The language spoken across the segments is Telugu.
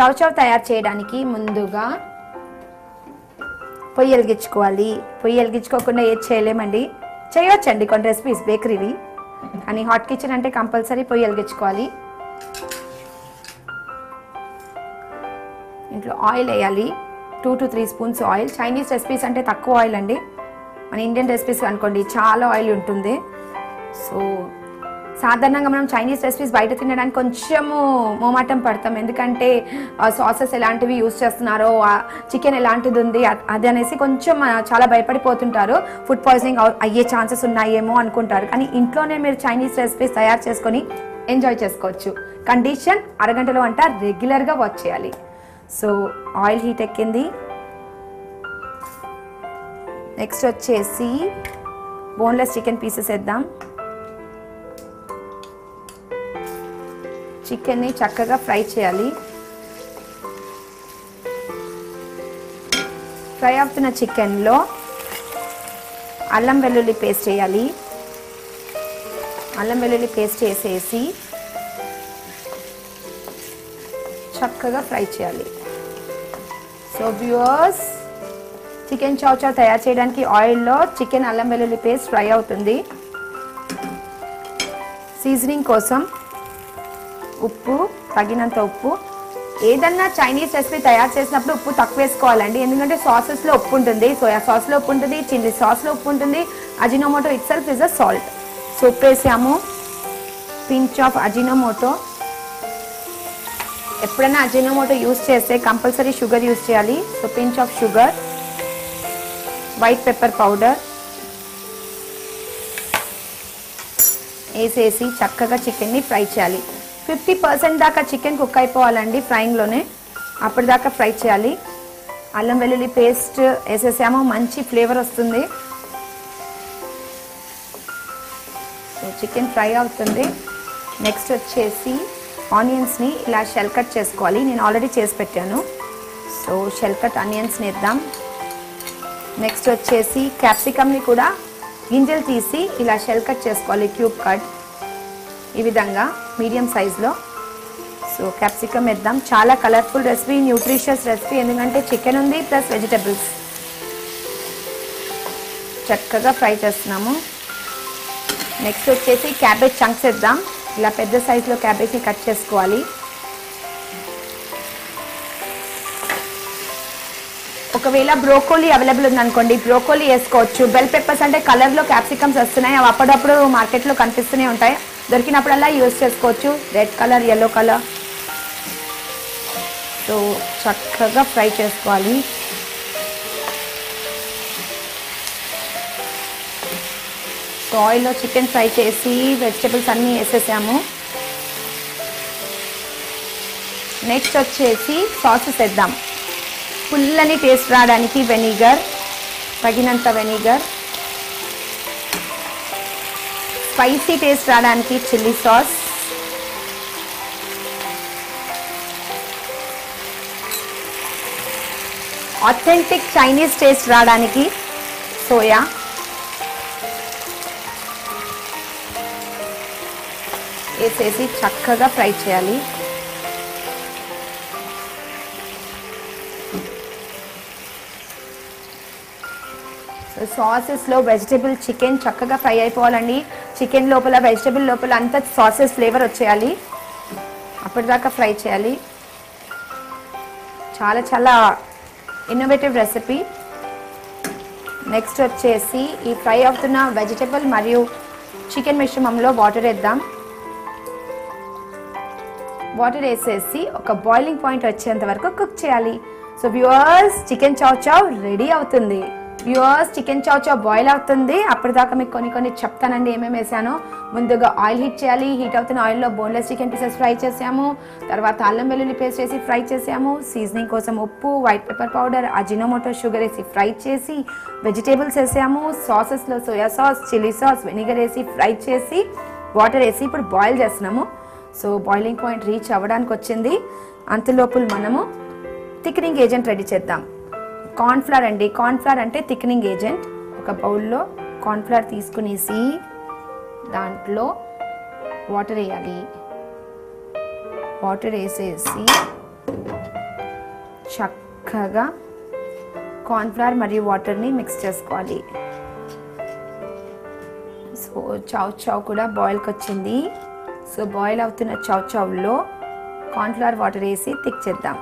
చావ్ చావ్ తయారు చేయడానికి ముందుగా పొయ్యి వెలిగించుకోవాలి. పొయ్యి వెలిగించుకోకుండా ఏది చేయలేమండి, చేయొచ్చండి కొన్ని రెసిపీస్ బేకరీవి, కానీ హాట్ కిచెన్ అంటే కంపల్సరీ పొయ్యి వెలిగించుకోవాలి. ఇంట్లో ఆయిల్ వేయాలి, 2 to 3 spoons oil. Chinese recipes అంటే తక్కువ ఆయిల్ అండి, మన ఇండియన్ రెసిపీస్ అనుకోండి చాలా ఆయిల్ ఉంటుంది. సో సాధారణంగా మనం చైనీస్ రెసిపీస్ బయట తినడానికి కొంచెము మోమాటం పడతాం, ఎందుకంటే సాసెస్ ఎలాంటివి యూజ్ చేస్తున్నారో, చికెన్ ఎలాంటిది ఉంది అది అనేసి కొంచెం చాలా భయపడిపోతుంటారు, ఫుడ్ పాయిజనింగ్ అయ్యే ఛాన్సెస్ ఉన్నాయేమో అనుకుంటారు. కానీ ఇంట్లోనే మీరు చైనీస్ రెసిపీస్ తయారు చేసుకొని ఎంజాయ్ చేసుకోవచ్చు. కండిషన్ అరగంటలో వంట రెగ్యులర్గా వాచ్ చేయాలి. సో ఆయిల్ హీట్ ఎక్కింది. నెక్స్ట్ వచ్చేసి బోన్లెస్ చికెన్ పీసెస్ వేద్దాం. చికెన్ని చక్కగా ఫ్రై చేయాలి. ఫ్రై అవుతున్న చికెన్లో అల్లం వెల్లుల్లి పేస్ట్ వేయాలి. అల్లం వెల్లుల్లి పేస్ట్ వేసేసి చక్కగా ఫ్రై చేయాలి. So viewers, chicken chow chow తయారు చేయడానికి ఆయిల్లో చికెన్ అల్లం వెల్లుల్లి పేస్ట్ ఫ్రై అవుతుంది. సీజనింగ్ కోసం ఉప్పు, తగినంత ఉప్పు. ఏదన్నా చైనీస్ రెసిపీ తయారు చేసినప్పుడు ఉప్పు తక్కువ వేసుకోవాలండి, ఎందుకంటే సాసెస్లో ఉప్పు ఉంటుంది, సోయా సాస్లో ఉప్పు ఉంటుంది, చిల్లీ సాస్లో ఉప్పు ఉంటుంది. Ajinomoto itself is a salt. So ఉప్పు వేసాము, పించ్ ఆఫ్ అజినోమోటో. ఎప్పుడైనా అజినోమోటో యూజ్ చేస్తే కంపల్సరీ షుగర్ యూజ్ చేయాలి. So pinch of sugar, white pepper powder వేసేసి చక్కగా చికెన్ని ఫ్రై చేయాలి. 50% దాకా చికెన్ కుక్ అయిపోవాలండి ఫ్రైయింగ్లోనే, అప్పటిదాకా ఫ్రై చేయాలి. అల్లం వెల్లుల్లి పేస్ట్ వేసేసాము, మంచి ఫ్లేవర్ వస్తుంది. చికెన్ ఫ్రై అవుతుంది. నెక్స్ట్ వచ్చేసి ఆనియన్స్ని ఇలా షెల్ కట్ చేసుకోవాలి. నేను ఆల్రెడీ చేసి పెట్టాను, సో షెల్ కట్ ఆనియన్స్ని వేద్దాం. నెక్స్ట్ వచ్చేసి క్యాప్సికమ్ని కూడా గింజలు తీసి ఇలా షెల్ కట్ చేసుకోవాలి, క్యూబ్ కట్, ఈ విధంగా మీడియం సైజులో. సో క్యాప్సికమ్ వేద్దాం. చాలా కలర్ఫుల్ రెసిపీ, న్యూట్రిషియస్ రెసిపీ, ఎందుకంటే చికెన్ ఉంది ప్లస్ వెజిటబుల్స్. చక్కగా ఫ్రై చేస్తున్నాము. నెక్స్ట్ వచ్చేసి క్యాబేజ్ చంక్స్ వేద్దాం. ఇలా పెద్ద సైజులో క్యాబేజ్ని కట్ చేసుకోవాలి. ఒకవేళ బ్రోకోలీ అవైలబుల్ ఉందనుకోండి బ్రోకోలీ వేసుకోవచ్చు. బెల్ పెప్పర్స్ అంటే కలర్లో క్యాప్సికమ్స్ వస్తున్నాయి, అవి అప్పుడప్పుడు మార్కెట్లో కనిపిస్తూనే ఉంటాయి, దొరికినప్పుడల్లా యూజ్ చేసుకోవచ్చు. Red colour, yellow colour. So చక్కగా ఫ్రై చేసుకోవాలి. సో ఆయిల్లో చికెన్ ఫ్రై చేసి వెజిటబుల్స్ అన్నీ వేసేసాము. నెక్స్ట్ వచ్చేసి సాసెస్ వేద్దాం. పుల్లని టేస్ట్ రావడానికి వెనిగర్, తగినంత వెనిగర్. స్పైసీ టేస్ట్ రావడానికి chilli sauce. Authentic Chinese taste రావడానికి సోయా. వేసేసి చక్కగా ఫ్రై చేయాలి. సాసెస్లో వెజిటబుల్ చికెన్ చక్కగా ఫ్రై అయిపోవాలండి. చికెన్ లోపల, వెజిటబుల్ లోపల అంతా సాసెస్ ఫ్లేవర్ వచ్చేయాలి, అప్పటిదాకా ఫ్రై చేయాలి. చాలా చాలా ఇన్నోవేటివ్ రెసిపీ. నెక్స్ట్ వచ్చేసి ఈ ఫ్రై అవుతున్న వెజిటబుల్ మరియు చికెన్ మిశ్రమంలో వాటర్ వేద్దాం. వాటర్ వేసేసి ఒక బాయిలింగ్ పాయింట్ వచ్చేంత వరకు కుక్ చేయాలి. So viewers, chicken chow chow ready అవుతుంది. Viewers, chicken chow chow boil అవుతుంది. అప్పటిదాకా మీకు కొన్ని చెప్తానండి ఏమేమి వేసానో. ముందుగా ఆయిల్ హీట్ చేయాలి. హీట్ అవుతున్న ఆయిల్లో బోన్లెస్ చికెన్ పీసెస్ ఫ్రై చేసాము, తర్వాత అల్లం వెల్లుల్లి పేస్ట్ వేసి ఫ్రై చేసాము. సీజనింగ్ కోసం ఉప్పు, white pepper powder, Ajinomoto, sugar వేసి ఫ్రై చేసి వెజిటేబుల్స్ వేసాము. సాసెస్లో soya sauce, chilli sauce, vinegar వేసి ఫ్రై చేసి వాటర్ వేసి ఇప్పుడు బాయిల్ చేస్తున్నాము. సో బాయిలింగ్ పాయింట్ రీచ్ అవ్వడానికి వచ్చింది. అంతలోపు మనము థిక్నింగ్ ఏజెంట్ రెడీ చేద్దాం. కార్న్ఫ్లవర్ అండి, కార్న్ఫ్లవర్ అంటే థిక్నింగ్ ఏజెంట్. ఒక బౌల్లో కార్న్ఫ్లవర్ తీసుకునేసి దాంట్లో వాటర్ వేయాలి. వాటర్ వేసేసి చక్కగా కార్న్ ఫ్లోర్ మరియు వాటర్ ని మిక్స్ చేసుకోవాలి. సో చావ్ చావ్ కూడా బాయిల్కి వచ్చింది. సో బాయిల్ అవుతున్న చావ్ చావ్లో కార్న్ ఫ్లోర్ వాటర్ వేసి థిక్ చేద్దాం.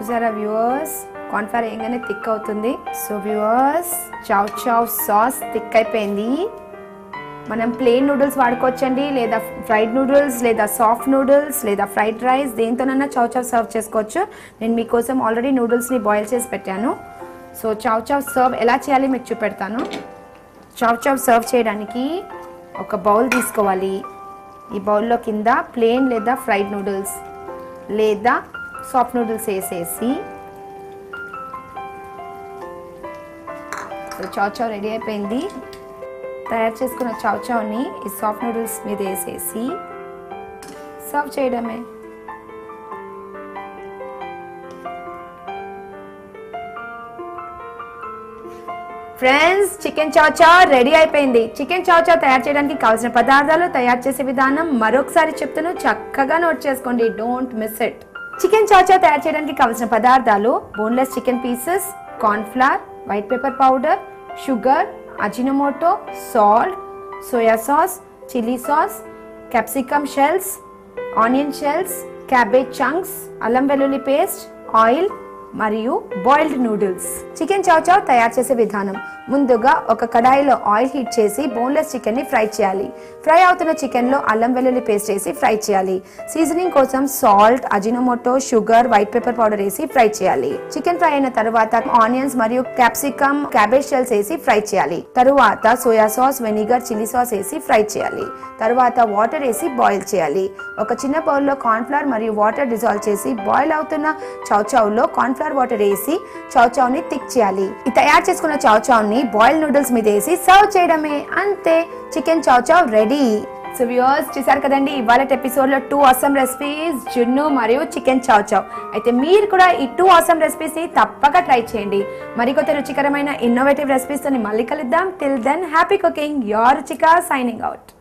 చూసారా వ్యూవర్స్, కార్న్ ఫ్లోర్ వేయగానే థిక్ అవుతుంది. So viewers, chow chow sauce thick అయిపోయింది. మనం ప్లేన్ నూడిల్స్ వాడుకోవచ్చండి, లేదా ఫ్రైడ్ నూడిల్స్, లేదా సాఫ్ట్ నూడిల్స్, లేదా ఫ్రైడ్ రైస్, దేంతోనైనా చావ్ చావ్ సర్వ్ చేసుకోవచ్చు. నేను మీకోసం ఆల్రెడీ నూడిల్స్ని బాయిల్ చేసి పెట్టాను. సో చావ్ చావ్ సర్వ్ ఎలా చేయాలి మీకు చూపెడతాను. చావ్ చావ్ సర్వ్ చేయడానికి ఒక బౌల్ తీసుకోవాలి. ఈ బౌల్లో కింద ప్లేన్ లేదా ఫ్రైడ్ నూడిల్స్ లేదా సాఫ్ట్ నూడిల్స్ వేసేసి చావ్ చావ్ రెడీ అయిపోయింది. తయారు చేసుకున్న చావ్ చావ్ని ఈ సాఫ్ట్ నూడిల్స్ మీద వేసేసి సర్వ్ చేయడమే. Friends, chicken chow chow ready అయిపోయింది. చికెన్ చావ్ చావ్ తయారు చేయడానికి కావాల్సిన పదార్థాలు, తయారు చేసే విధానం మరొకసారి చెప్తాను, చక్కగా నోట్ చేసుకోండి, don't miss it. Chicken chow chow తయారు చేయడానికి కావాల్సిన పదార్థాలు: boneless chicken pieces, corn flour, white pepper powder, sugar, Ajinomoto, salt, soya sauce, chilli sauce, capsicum shells, onion shells, cabbage chunks, అల్లం వెల్లుల్లి పేస్ట్, ఆయిల్ మరియు boiled noodles. Chicken chow chow తయారు చేసే విధానం: ముందుగా ఒక కడాయిలో ఆయిల్ హీట్ చేసి బోన్లెస్ చికెన్ని ఫ్రై చేయాలి. ఫ్రై అవుతున్న చికెన్లో అల్లం వెల్లుల్లి పేస్ట్ వేసి ఫ్రై చేయాలి. సీజనింగ్ కోసం salt, Ajinomoto, sugar, white pepper powder వేసి ఫ్రై చేయాలి. చికెన్ ఫ్రై అయిన తర్వాత ఆనియన్స్ మరియు క్యాప్సికమ్, క్యాబేజ్ షెల్స్ వేసి ఫ్రై చేయాలి. తరువాత soya sauce, vinegar, chilli sauce వేసి ఫ్రై చేయాలి. తర్వాత వాటర్ వేసి బాయిల్ చేయాలి. ఒక చిన్న బౌల్లో కార్న్ ఫ్లోర్ మరియు వాటర్ డిజాల్వ్ చేసి బాయిల్ అవుతున్న చావ్ చావ్లో కార్న్ ఫ్లోర్ వాటర్ వేసి చావ్ చావ్ ని థిక్ చేయాలి. ఈ తయారు చేసుకున్న చావ్ చావ్ ని బాయిల్ నూడిల్స్ మీద వేసి సర్వ్ చేయడమే. అంతే, chicken chow chow ready. So viewers, చూసారు కదండి ఇవాళ ఎపిసోడ్ లో 2 ఆసమ్ రెసిపీస్, జున్ను మరియు చికెన్ చావ్ చావ్. అయితే మీరు కూడా ఈ 2 ఆసమ్ రెసిపీస్ ని తప్పక ట్రై చేయండి. మరికొత్త రుచికరమైన ఇన్నోవేటివ్ రెసిపీస్ తో మళ్ళీ కలుద్దాం. Till then, happy cooking. Your Ruchika signing out.